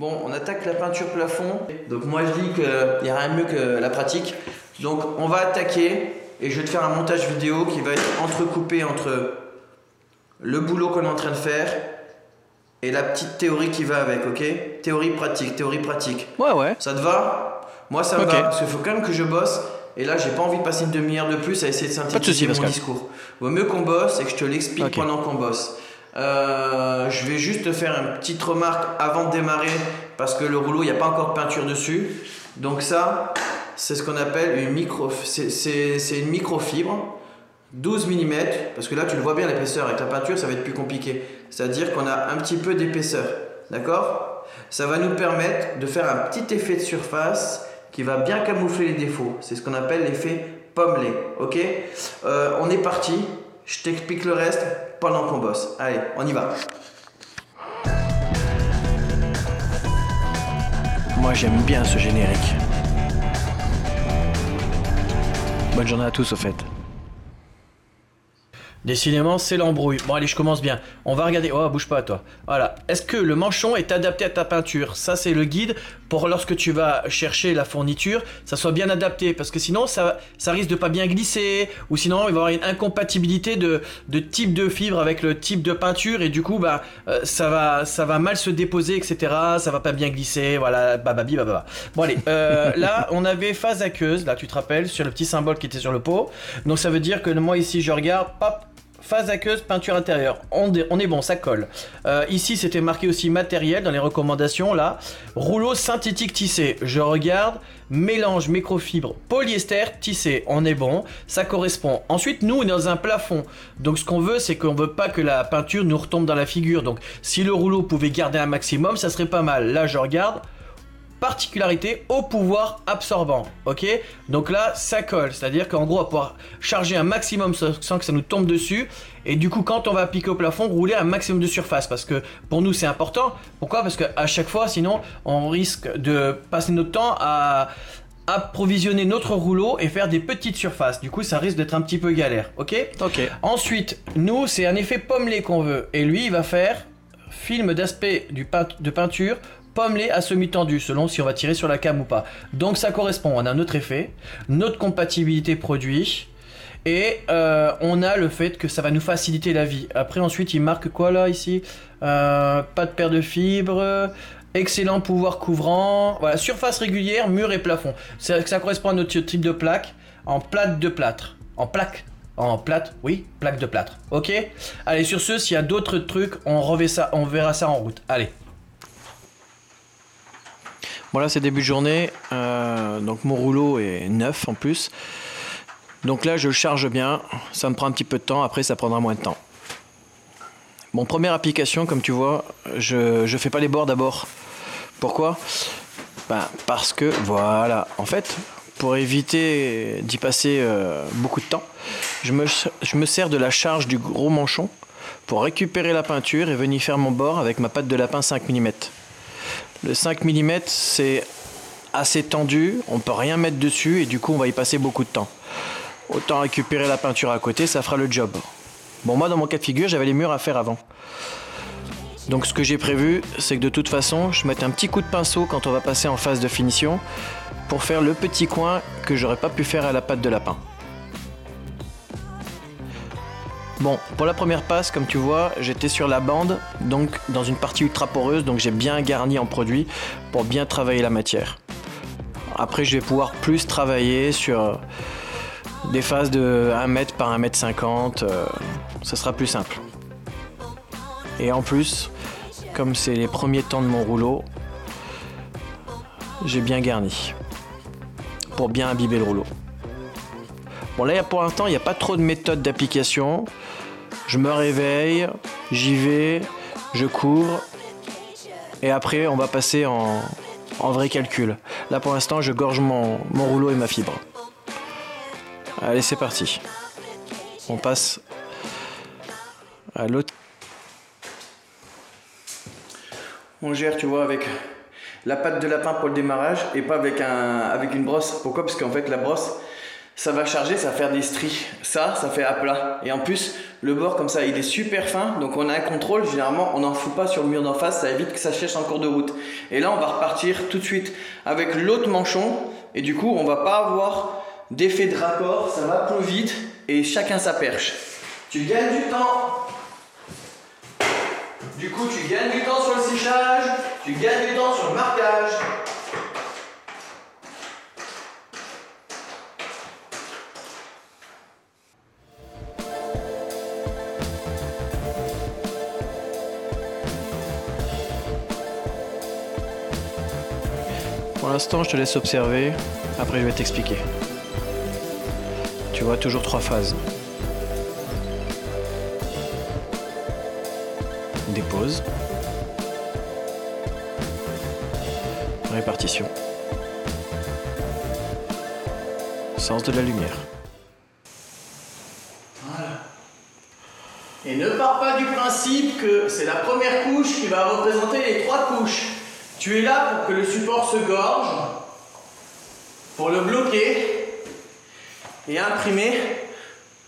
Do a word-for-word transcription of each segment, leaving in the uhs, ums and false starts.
Bon, on attaque la peinture plafond. Donc moi je dis qu'il n'y a rien de mieux que la pratique. Donc on va attaquer et je vais te faire un montage vidéo qui va être entrecoupé entre le boulot qu'on est en train de faire et la petite théorie qui va avec, ok? Théorie pratique, théorie pratique. Ouais, ouais. Ça te va? Moi ça me okay. va, parce qu'il faut quand même que je bosse. Et là, j'ai pas envie de passer une demi-heure de plus à essayer de synthétiser mon discours. Vaut mieux qu'on bosse et que je te l'explique okay. pendant qu'on bosse. Euh, je vais juste te faire une petite remarque avant de démarrer parce que le rouleau, il n'y a pas encore de peinture dessus. Donc ça, c'est ce qu'on appelle une micro, c'est, c'est, c'est une microfibre, douze millimètres. Parce que là, tu le vois bien l'épaisseur. Avec la peinture, ça va être plus compliqué. C'est-à-dire qu'on a un petit peu d'épaisseur. D'accord? Ça va nous permettre de faire un petit effet de surface qui va bien camoufler les défauts. C'est ce qu'on appelle l'effet pommelé. Ok, euh, on est parti. Je t'explique le reste pendant qu'on bosse. Allez, on y va. Moi, j'aime bien ce générique. Bonne journée à tous, au fait. Décidément, c'est l'embrouille. Bon, allez, je commence bien. On va regarder... Oh, bouge pas, toi. Voilà. Est-ce que le manchon est adapté à ta peinture? Ça, c'est le guide pour lorsque tu vas chercher la fourniture, ça soit bien adapté. Parce que sinon, ça, ça risque de pas bien glisser. Ou sinon, il va y avoir une incompatibilité de, de type de fibre avec le type de peinture. Et du coup, bah, euh, ça, va, ça va mal se déposer, et cetera. Ça va pas bien glisser. Voilà, bababi, bababa. Bon, allez. Euh, là, on avait phase aqueuse. Là, tu te rappelles, sur le petit symbole qui était sur le pot. Donc, ça veut dire que moi, ici, je regarde. Hop. Phase aqueuse, peinture intérieure, on est bon, ça colle. Euh, ici, c'était marqué aussi matériel dans les recommandations, là. Rouleau synthétique tissé, je regarde, mélange microfibre polyester tissé, on est bon, ça correspond. Ensuite, nous, on est dans un plafond. Donc, ce qu'on veut, c'est qu'on veut pas que la peinture nous retombe dans la figure. Donc, si le rouleau pouvait garder un maximum, ça serait pas mal. Là, je regarde. Particularité au pouvoir absorbant, ok? Donc là, ça colle, c'est-à-dire qu'en gros, on va pouvoir charger un maximum sans que ça nous tombe dessus. Et du coup, quand on va appliquer au plafond, rouler un maximum de surface, parce que pour nous, c'est important. Pourquoi? Parce qu'à chaque fois, sinon, on risque de passer notre temps à approvisionner notre rouleau et faire des petites surfaces. Du coup, ça risque d'être un petit peu galère, ok? Ok. Ensuite, nous, c'est un effet pommelé qu'on veut. Et lui, il va faire film d'aspect du peint- de peinture pommelé à semi-tendu, selon si on va tirer sur la cam ou pas. Donc ça correspond, on a notre effet, notre compatibilité produit, et euh, on a le fait que ça va nous faciliter la vie. Après ensuite, il marque quoi là, ici euh, pas de paire de fibres, excellent pouvoir couvrant, voilà, surface régulière, mur et plafond. Ça, ça correspond à notre type de plaque, en plate de plâtre, en plaque. En plâtre, oui, plaque de plâtre, ok. Allez, sur ce, s'il y a d'autres trucs, on, reverra ça, on verra ça en route, allez. Voilà, c'est début de journée, euh, donc mon rouleau est neuf en plus. Donc là, je le charge bien, ça me prend un petit peu de temps, après ça prendra moins de temps. Bon, première application, comme tu vois, je ne fais pas les bords d'abord. Pourquoi? Ben, parce que, voilà, en fait, pour éviter d'y passer euh, beaucoup de temps, je me, je me sers de la charge du gros manchon pour récupérer la peinture et venir faire mon bord avec ma patte de lapin cinq millimètres. Le cinq millimètres, c'est assez tendu, on peut rien mettre dessus et du coup on va y passer beaucoup de temps. Autant récupérer la peinture à côté, ça fera le job. Bon, moi dans mon cas de figure, j'avais les murs à faire avant. Donc ce que j'ai prévu, c'est que de toute façon, je mette un petit coup de pinceau quand on va passer en phase de finition pour faire le petit coin que j'aurais pas pu faire à la patte de lapin. Bon, pour la première passe, comme tu vois, j'étais sur la bande, donc dans une partie ultra poreuse, donc j'ai bien garni en produit pour bien travailler la matière. Après, je vais pouvoir plus travailler sur des phases de un mètre par un mètre cinquante, euh, ça sera plus simple. Et en plus, comme c'est les premiers temps de mon rouleau, j'ai bien garni pour bien imbiber le rouleau. Bon, là pour l'instant il n'y a pas trop de méthode d'application, je me réveille, j'y vais, je couvre et après on va passer en, en vrai calcul. Là pour l'instant je gorge mon, mon rouleau et ma fibre. Allez, c'est parti, on passe à l'autre. On gère, tu vois, avec la patte de lapin pour le démarrage et pas avec, un, avec une brosse. Pourquoi? Parce qu'en fait la brosse, ça va charger, ça va faire des stries, ça, ça fait à plat. Et en plus, Le bord comme ça il est super fin, donc on a un contrôle, généralement on n'en fout pas sur le mur d'en face, ça évite que ça sèche en cours de route. Et là on va repartir tout de suite avec l'autre manchon et du coup on va pas avoir d'effet de rapport, ça va plus vite et chacun sa perche. Tu gagnes du temps, du coup tu gagnes du temps sur le séchage, tu gagnes du temps sur le marquage. Pour l'instant, je te laisse observer, après je vais t'expliquer. Tu vois, toujours trois phases. Des pauses. Répartition. Sens de la lumière. Voilà. Et ne pars pas du principe que c'est la première couche qui va représenter les trois couches. Tu es là pour que le support se gorge, pour le bloquer et imprimer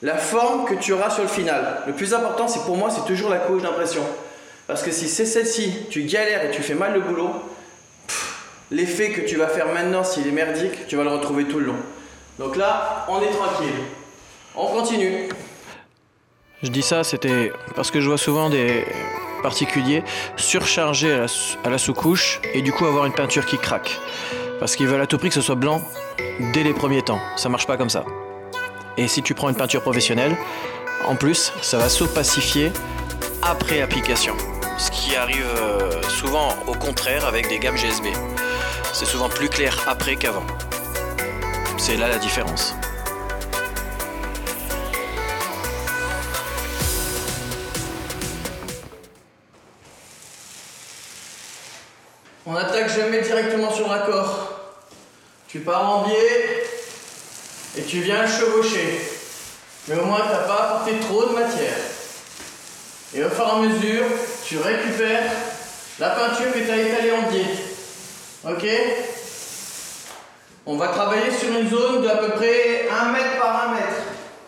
la forme que tu auras sur le final. Le plus important, c'est pour moi, c'est toujours la couche d'impression. Parce que si c'est celle-ci, tu galères et tu fais mal le boulot, l'effet que tu vas faire maintenant, s'il est merdique, tu vas le retrouver tout le long. Donc là, on est tranquille. On continue. Je dis ça, c'était parce que je vois souvent des particuliers surchargés à la, à la sous-couche et du coup avoir une peinture qui craque parce qu'ils veulent à tout prix que ce soit blanc dès les premiers temps. Ça marche pas comme ça. Et si tu prends une peinture professionnelle, en plus ça va s'opacifier après application, ce qui arrive souvent au contraire avec des gammes G S B. C'est souvent plus clair après qu'avant. C'est là la différence. On attaque jamais directement sur le raccord. Tu pars en biais et tu viens le chevaucher. Mais au moins tu n'as pas apporté trop de matière. Et au fur et à mesure, tu récupères la peinture que tu as étalée en biais. Ok ? On va travailler sur une zone d'à peu près un mètre par un mètre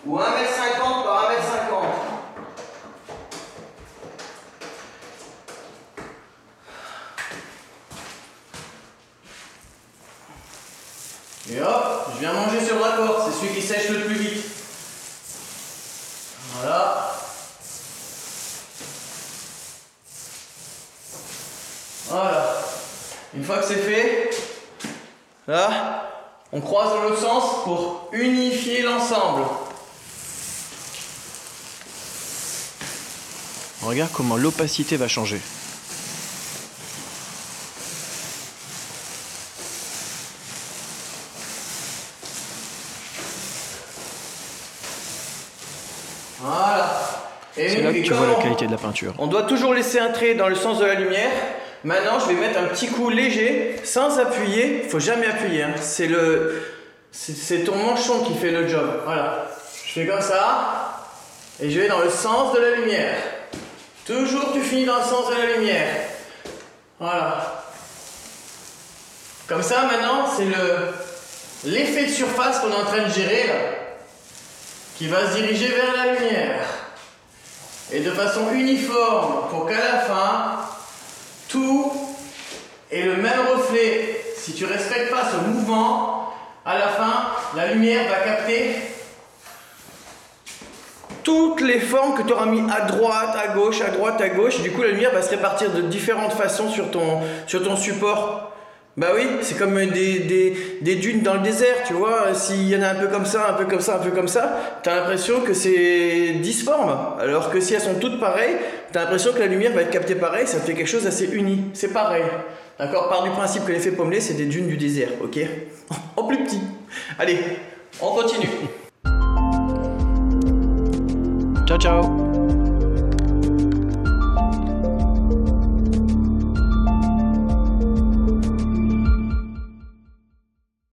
ou un mètre cinquante par un mètre cinquante. Et hop, je viens manger sur le raccord, c'est celui qui sèche le plus vite. Voilà. Voilà. Une fois que c'est fait, là, on croise dans l'autre sens pour unifier l'ensemble. Regarde comment l'opacité va changer. Voilà. Et c'est là que tu vois la qualité de la peinture. On doit toujours laisser un trait dans le sens de la lumière. Maintenant, je vais mettre un petit coup léger, sans appuyer. Il ne faut jamais appuyer. Hein. C'est le, c'est, c'est ton manchon qui fait le job. Voilà. Je fais comme ça. Et je vais dans le sens de la lumière. Toujours, tu finis dans le sens de la lumière. Voilà. Comme ça, maintenant, c'est le, l'effet de surface qu'on est en train de gérer, là, qui va se diriger vers la lumière et de façon uniforme pour qu'à la fin tout ait le même reflet. Si tu ne respectes pas ce mouvement, à la fin la lumière va capter toutes les formes que tu auras mis à droite, à gauche, à droite, à gauche, et du coup la lumière va se répartir de différentes façons sur ton, sur ton support. Bah oui, c'est comme des, des, des dunes dans le désert, tu vois, s'il y en a un peu comme ça, un peu comme ça, un peu comme ça, t'as l'impression que c'est disforme, alors que si elles sont toutes pareilles, t'as l'impression que la lumière va être captée pareil, ça fait quelque chose d'assez uni, c'est pareil. D'accord, part du principe que l'effet pommelé, c'est des dunes du désert, ok? En plus petit. Allez, on continue. Ciao, ciao.